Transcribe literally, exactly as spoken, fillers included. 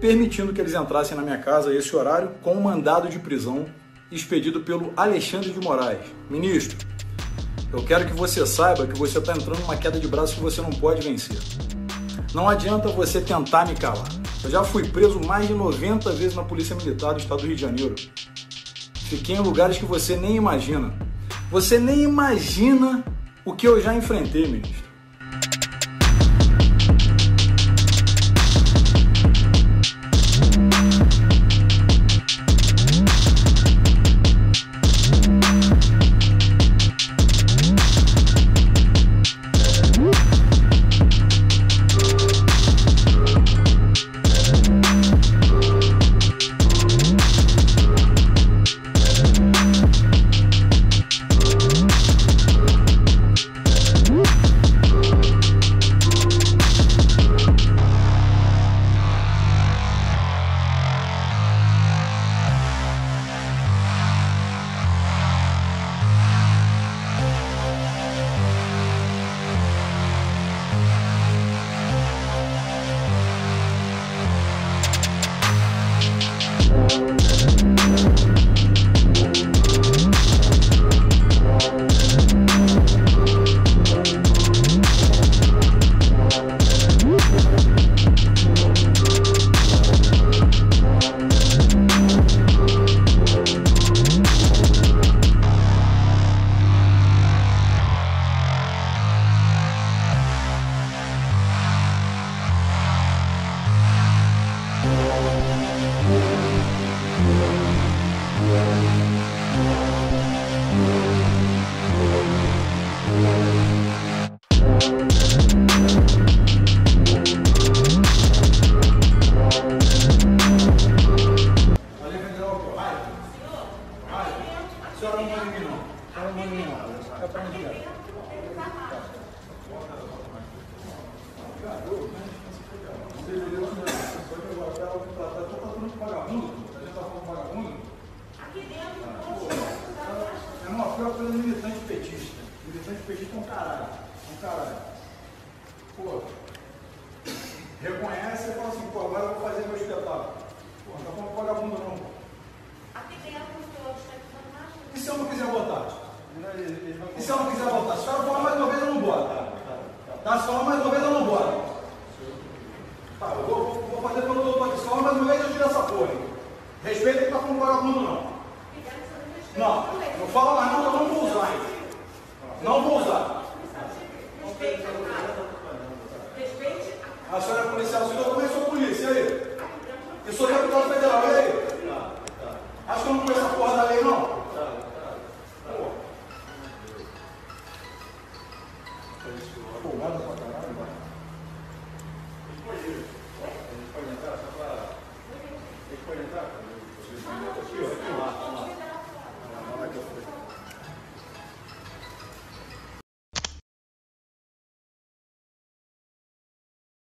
permitindo que eles entrassem na minha casa a esse horário com um mandado de prisão expedido pelo Alexandre de Moraes. Ministro, eu quero que você saiba que você está entrando numa queda de braço que você não pode vencer. Não adianta você tentar me calar. Eu já fui preso mais de noventa vezes na Polícia Militar do Estado do Rio de Janeiro. Fiquei em lugares que você nem imagina. Você nem imagina o que eu já enfrentei, ministro. Acho que eu não conheço a porra da lei, não.